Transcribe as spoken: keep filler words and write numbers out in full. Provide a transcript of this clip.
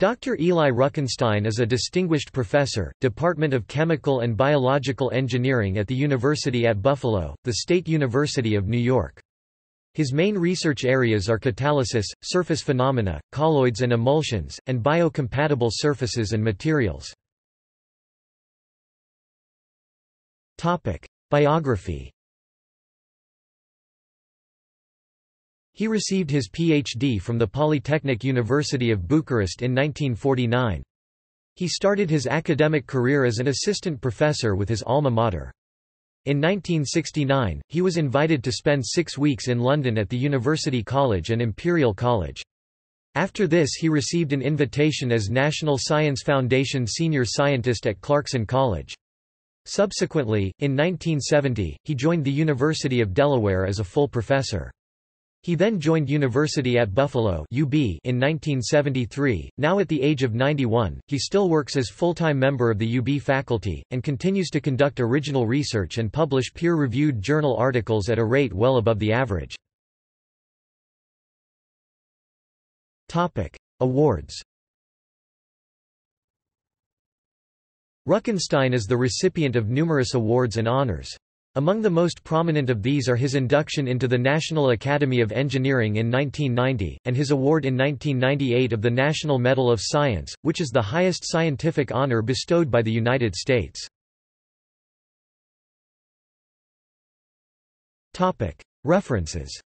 Doctor Eli Ruckenstein is a distinguished professor, Department of Chemical and Biological Engineering at the University at Buffalo, the State University of New York. His main research areas are catalysis, surface phenomena, colloids and emulsions, and biocompatible surfaces and materials. Biography. He received his P H D from the Polytechnic University of Bucharest in nineteen forty-nine. He started his academic career as an assistant professor with his alma mater. In nineteen sixty-nine, he was invited to spend six weeks in London at the University College and Imperial College. After this he received an invitation as National Science Foundation Senior Scientist at Clarkson College. Subsequently, in nineteen seventy, he joined the University of Delaware as a full professor. He then joined University at Buffalo (U B) in nineteen seventy-three. Now at the age of ninety-one, he still works as full-time member of the U B faculty, and continues to conduct original research and publish peer-reviewed journal articles at a rate well above the average. Awards. Ruckenstein is the recipient of numerous awards and honors. Among the most prominent of these are his induction into the National Academy of Engineering in nineteen ninety, and his award in nineteen ninety-eight of the National Medal of Science, which is the highest scientific honor bestowed by the United States. References.